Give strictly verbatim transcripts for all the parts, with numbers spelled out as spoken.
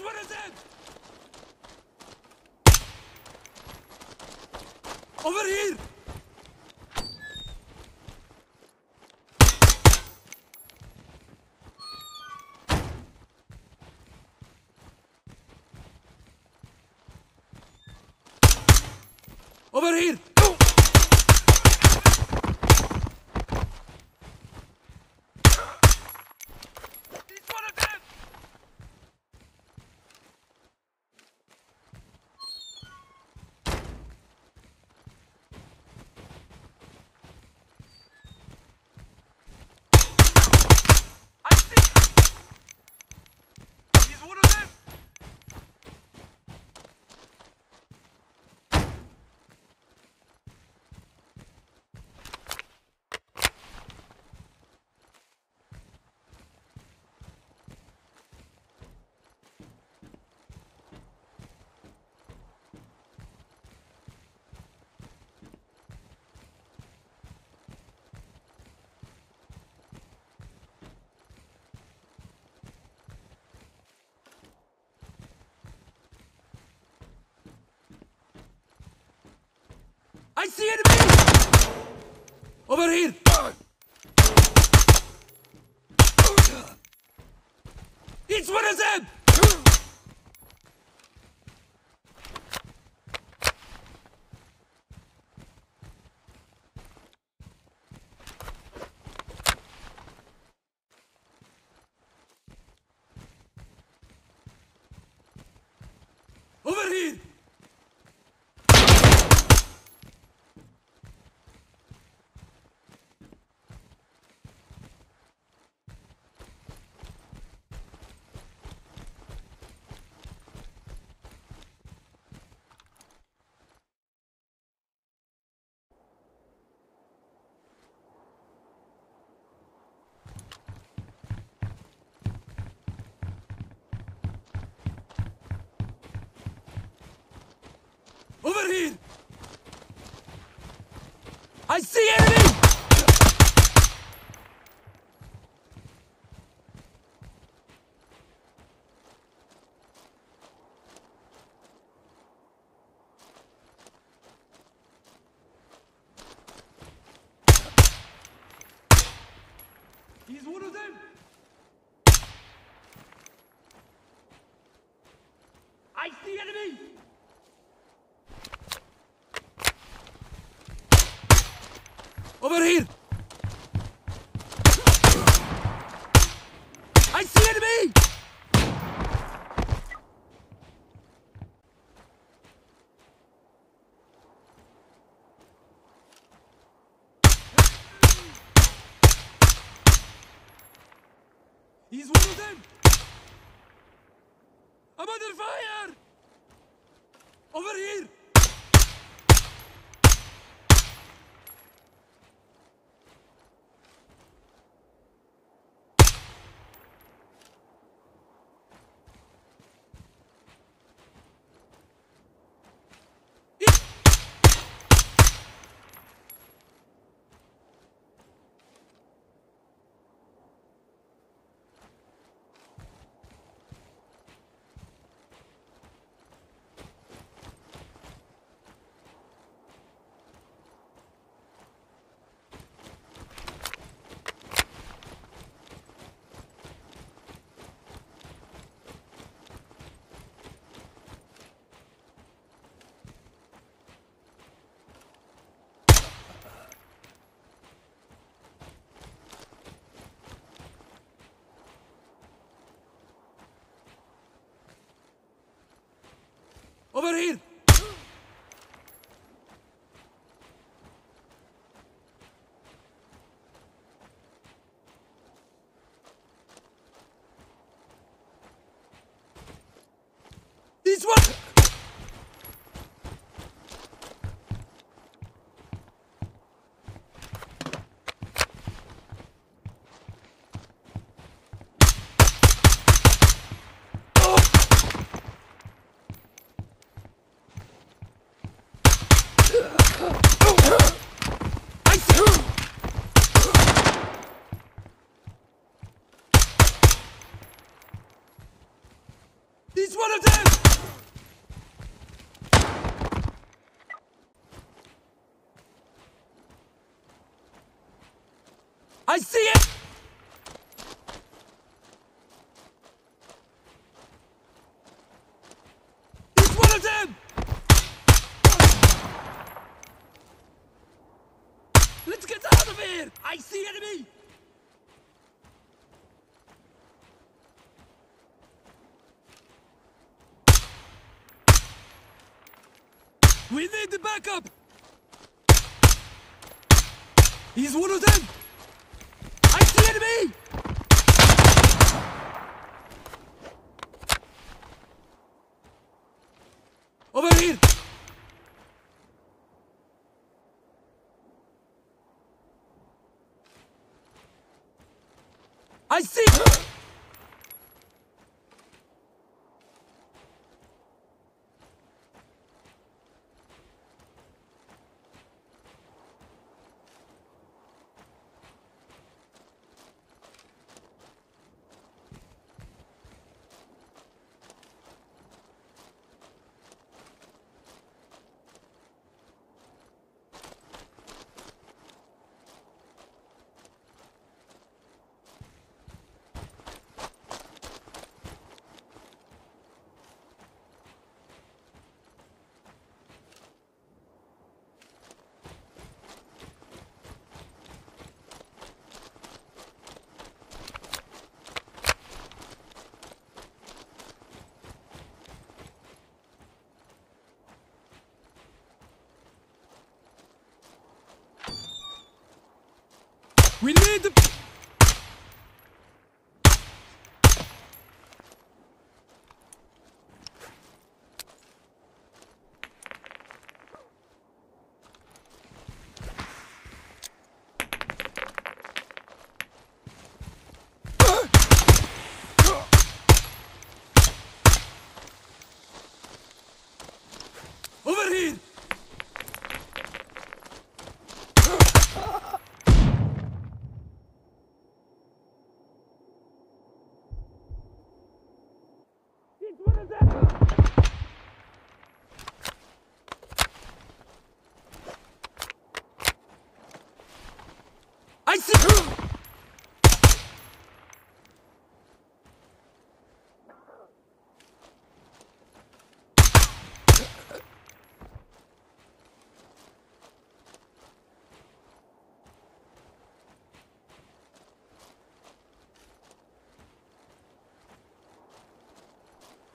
This one is in! Over here! Over here! Go! This one is in! I see! He's one of them! I see enemy! Over here! It's one of them! Over here! Over here! I see enemy! He's one of them! I see enemy! Over here! I see enemy! He's one of them! I'm under fire! Over here! Over here! This one! This I see it! It's one of them! Let's get out of here! I see enemy! We need the backup! He's one of them! I see enemy! Over here! I see her! We need the... Over here! I see her! I see.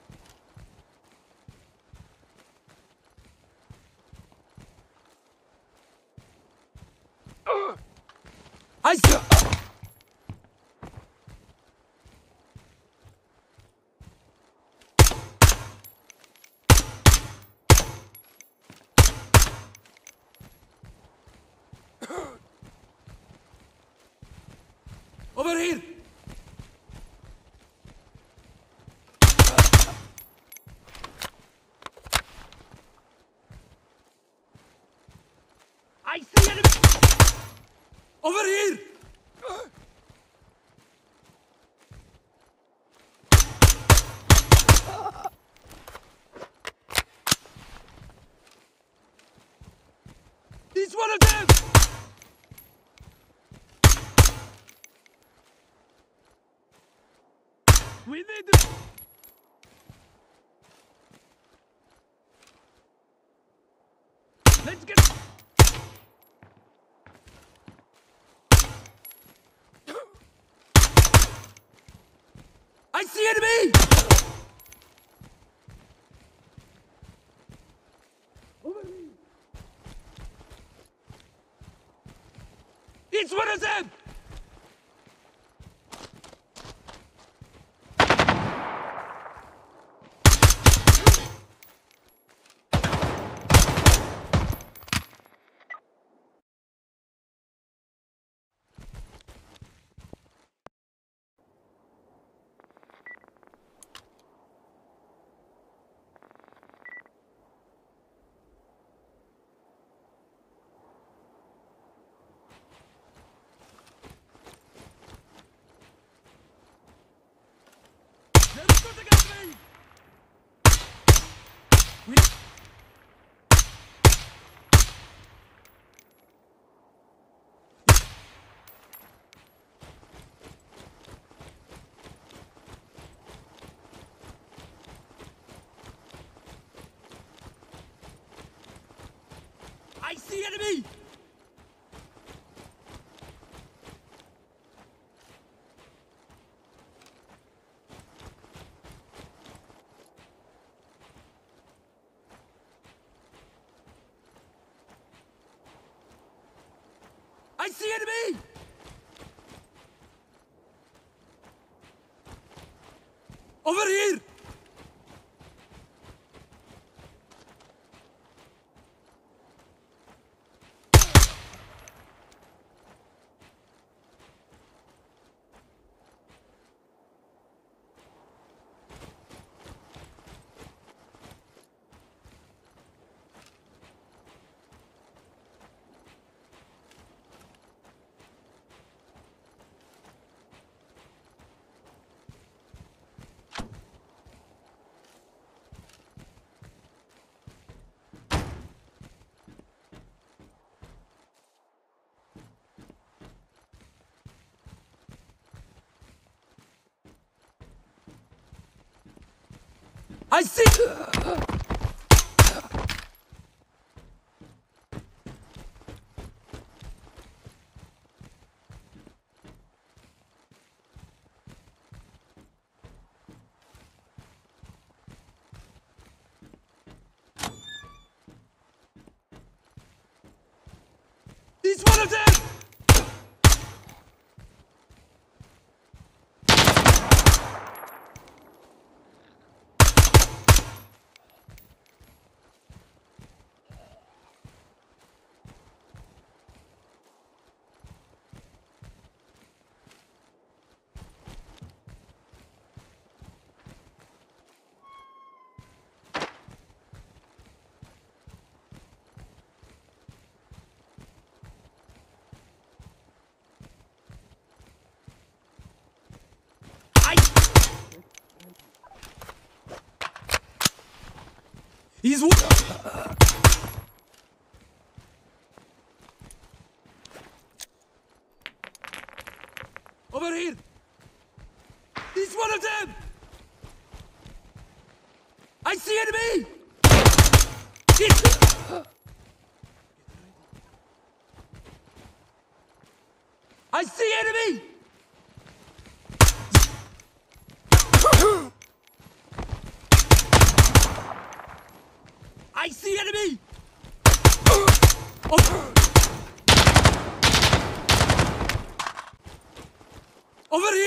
Over here. I see enemy. Over here! He's one of them! We need the... Let's get... I see enemy! Over me! It's one of them! We... I see enemy! I see enemy! Over here! I see! He's one of them! He's w- Over here! He's one of them! I see enemy! I see enemy! I see enemy! Over. Over here!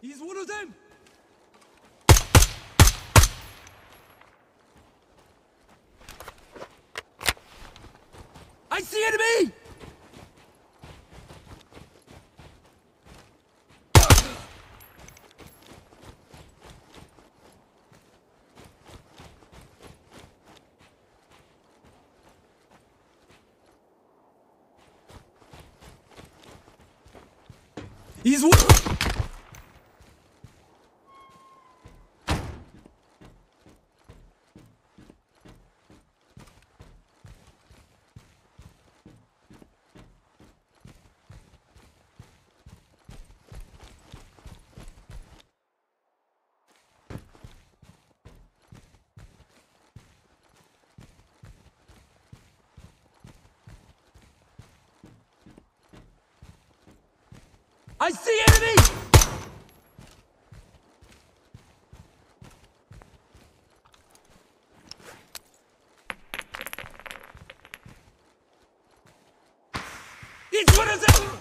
He's one of them! I see enemy! He's one- I see enemy! It's one of them!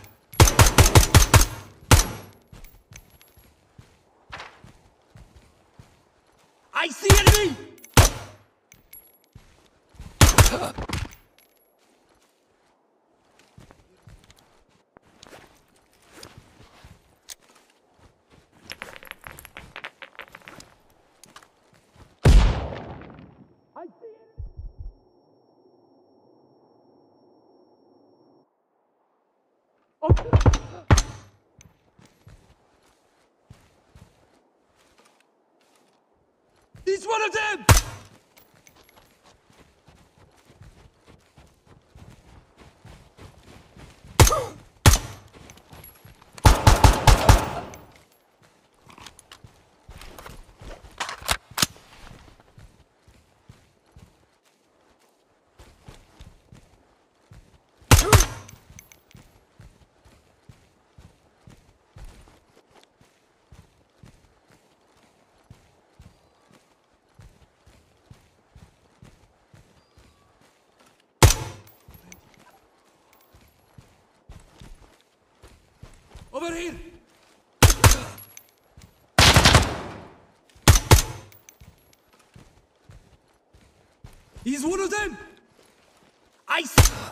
I see enemy! I see it. one of them! Over here! He's one of them! I see!